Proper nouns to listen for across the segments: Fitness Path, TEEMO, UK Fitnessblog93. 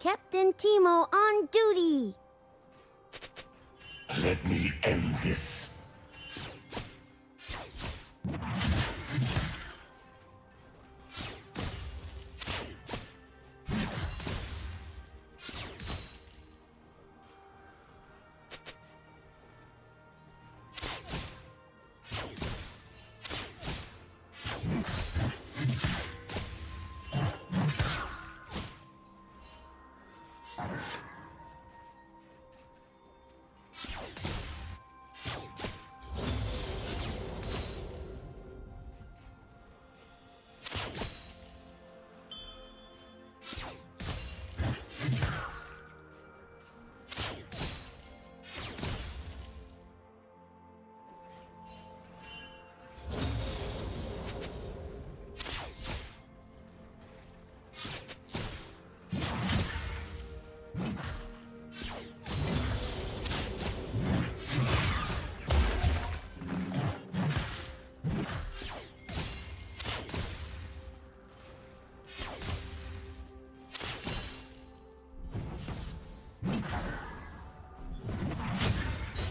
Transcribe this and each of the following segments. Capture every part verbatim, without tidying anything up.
Captain Teemo on duty! Let me end this.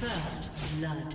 First blood.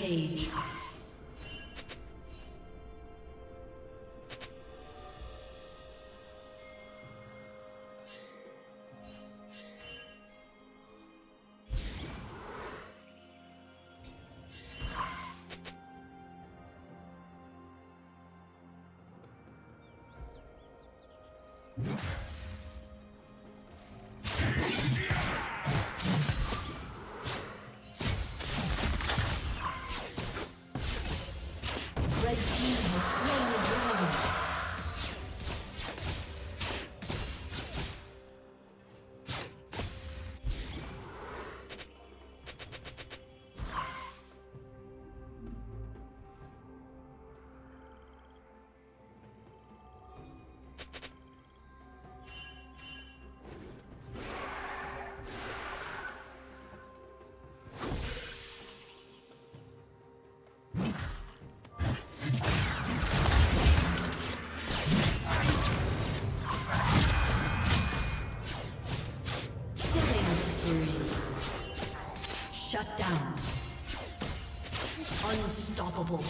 Rampage. Shut down. Unstoppable.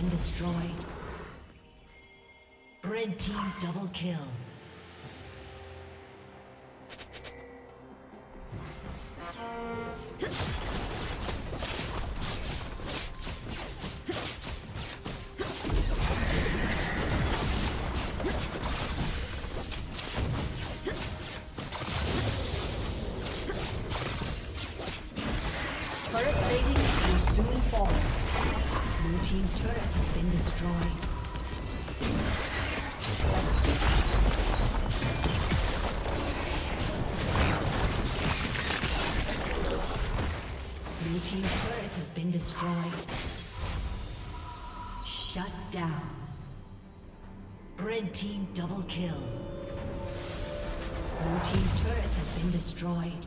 been destroyed. Red team double kill. Turret plating will soon fall. Blue team's turret has been destroyed. Blue team's turret has been destroyed. Shut down. Red team double kill. Blue team's turret has been destroyed.